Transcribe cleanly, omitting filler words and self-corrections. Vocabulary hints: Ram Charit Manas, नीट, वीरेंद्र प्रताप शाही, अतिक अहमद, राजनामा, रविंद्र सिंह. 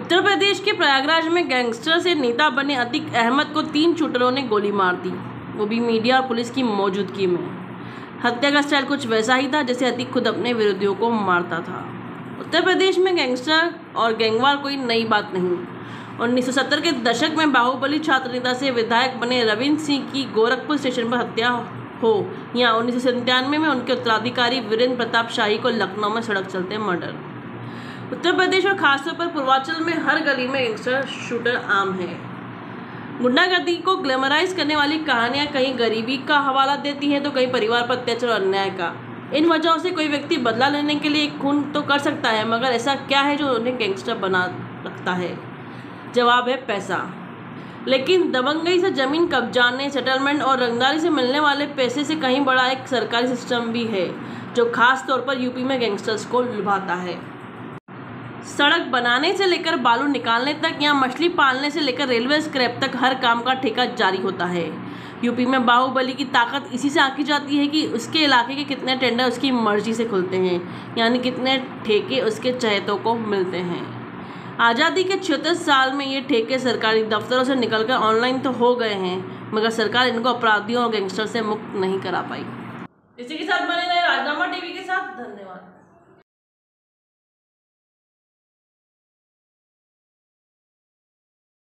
उत्तर प्रदेश के प्रयागराज में गैंगस्टर से नेता बने अतिक अहमद को 3 शूटरों ने गोली मार दी, वो भी मीडिया और पुलिस की मौजूदगी में। हत्या का स्टाइल कुछ वैसा ही था जैसे अतिक खुद अपने विरोधियों को मारता था। उत्तर प्रदेश में गैंगस्टर और गैंगवार कोई नई बात नहीं। 1970 के दशक में बाहुबली छात्र नेता से विधायक बने रविंद्र सिंह की गोरखपुर स्टेशन पर हत्या हो या 1997 में उनके उत्तराधिकारी वीरेंद्र प्रताप शाही को लखनऊ में सड़क चलते मर्डर। उत्तर प्रदेश और खासतौर पर पूर्वांचल में हर गली में गैंगस्टर शूटर आम है। गुंडागर्दी को ग्लैमराइज करने वाली कहानियां कहीं गरीबी का हवाला देती हैं तो कहीं परिवार पर अत्याचार और अन्याय का। इन वजहों से कोई व्यक्ति बदला लेने के लिए खून तो कर सकता है, मगर ऐसा क्या है जो उन्हें गैंगस्टर बना रखता है? जवाब है पैसा। लेकिन दबंगई से जमीन कब्जाने, सेटलमेंट और रंगदारी से मिलने वाले पैसे से कहीं बड़ा एक सरकारी सिस्टम भी है जो खास तौर पर यूपी में गैंगस्टर्स को लुभाता है। सड़क बनाने से लेकर बालू निकालने तक या मछली पालने से लेकर रेलवे स्क्रैप तक हर काम का ठेका जारी होता है। यूपी में बाहुबली की ताकत इसी से आंकी जाती है कि उसके इलाके के कितने टेंडर उसकी मर्जी से खुलते हैं, यानी कितने ठेके उसके चहेतों को मिलते हैं। आज़ादी के 76 साल में ये ठेके सरकारी दफ्तरों से निकलकर ऑनलाइन तो हो गए हैं, मगर सरकार इनको अपराधियों और गैंगस्टर से मुक्त नहीं करा पाई। इसी के साथ बने रहे राजनामा टीवी के साथ। धन्यवाद।